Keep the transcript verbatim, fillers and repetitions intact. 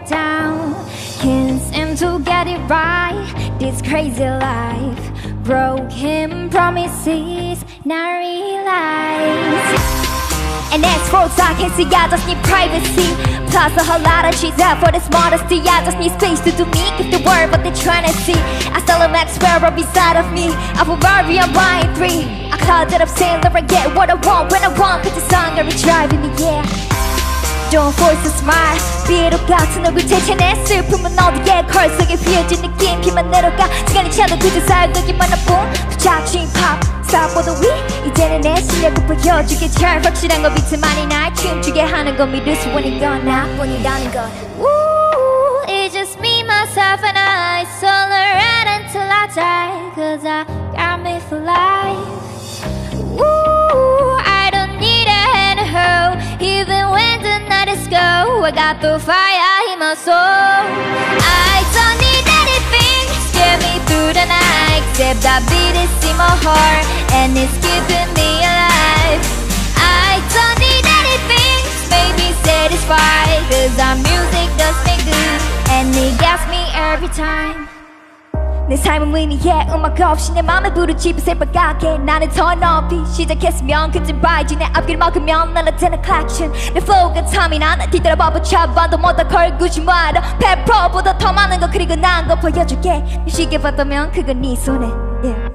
it down. Can't seem to get it right. This crazy life, broken promises, not realized. And as for privacy, I just need privacy. Plus a whole lot of shit out for this modesty. I just need space to do me, give the world what they're trying to see. I still am Maxwell beside of me. I will worry, I'm buying three. I call that up sailor, I get what I want when I want. Cause the song every driving me, yeah. Don't force a smile. 비록 같은 얼굴 대체내 슬픔은 어디에 걸 속에 비어진 느낌 피만 내려가 시간이 채도 그저 살기만 할 뿐 부착신 팝 Stop all the way. 이제는 내 실력을 보여주게 잘 확실한 거 비트만이 날 춤추게 하는 거 믿을 수 있는 건 나뿐이라는 건. Ooh, it's just me, myself and I. Solo right until I die. Cause I got me for life. Ooh, I don't need a hand to hold. Even when the night is cold, I got the fire in my soul. I don't need anything to scare me through the night. Except I beat it in my heart, and it's keeping me alive. I don't need anything to make me satisfied, cause our music does me good, and it gets me every time. 내 삶은 의미해 음악 없이 내 맘에 불을 집어 새빨갛게 나는 더 높이 시작했으면 그쯤 봐야지 내 앞길 막으면 날아드는 클락션 내 flow가 탐이 난 뒤돌아봐 붙여봐도 못다 걸구지 마라 백 퍼센트보다 더 많은 거 그리고 난 거 보여줄게 쉽게 봤다면 그건 네 손에 yeah.